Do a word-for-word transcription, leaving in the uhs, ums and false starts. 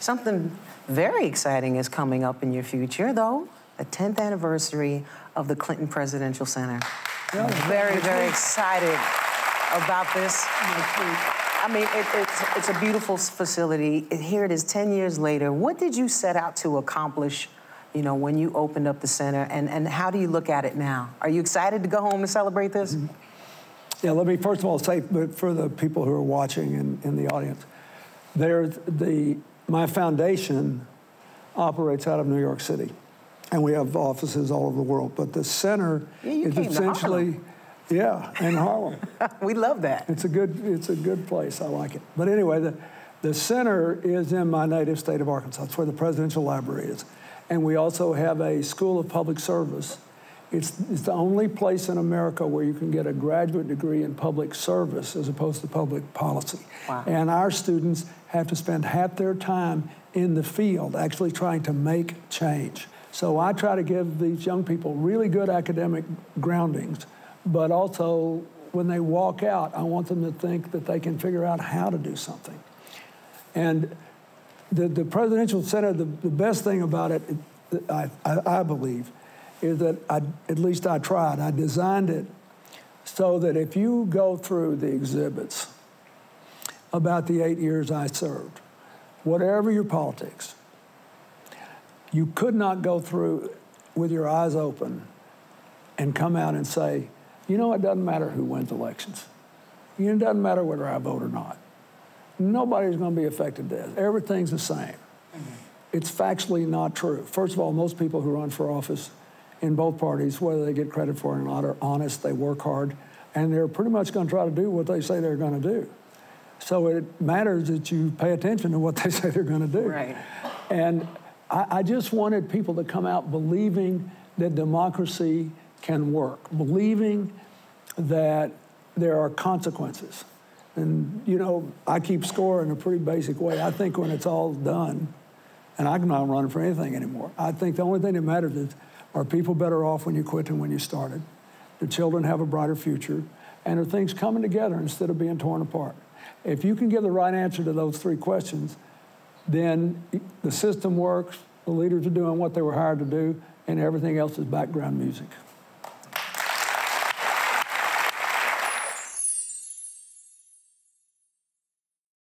Something very exciting is coming up in your future, though. The tenth anniversary of the Clinton Presidential Center. You're very, very excited about this. I mean, it, it's, it's a beautiful facility. It, here it is ten years later. What did you set out to accomplish, you know, when you opened up the center, and, and how do you look at it now? Are you excited to go home and celebrate this? Mm-hmm. Yeah, let me first of all say, but for the people who are watching and in, in the audience, there's the, my foundation operates out of New York City, and we have offices all over the world, but the center yeah, you is came essentially, to Harlem. yeah, in Harlem. We love that. It's a good, it's a good place, I like it. But anyway, the, the center is in my native state of Arkansas. It's where the Presidential Library is. And we also have a School of Public Service. It's, it's the only place in America where you can get a graduate degree in public service as opposed to public policy. Wow. And our students have to spend half their time in the field actually trying to make change. So I try to give these young people really good academic groundings, but also when they walk out, I want them to think that they can figure out how to do something. And The, the Presidential Center, the, the best thing about it, it I, I, I believe, is that I, at least I tried. I designed it so that if you go through the exhibits about the eight years I served, whatever your politics, you could not go through with your eyes open and come out and say, you know, it doesn't matter who wins elections. You know, it doesn't matter whether I vote or not. Nobody's going to be affected by this. Everything's the same. Mm-hmm. It's factually not true. First of all, most people who run for office in both parties, whether they get credit for it or not, are honest, they work hard, and they're pretty much going to try to do what they say they're going to do. So it matters that you pay attention to what they say they're going to do. Right. And I, I just wanted people to come out believing that democracy can work, believing that there are consequences. And, you know, I keep score in a pretty basic way. I think when it's all done, and I'm not running for anything anymore, I think the only thing that matters is, are people better off when you quit than when you started? Do children have a brighter future? And are things coming together instead of being torn apart? If you can give the right answer to those three questions, then the system works, the leaders are doing what they were hired to do, and everything else is background music.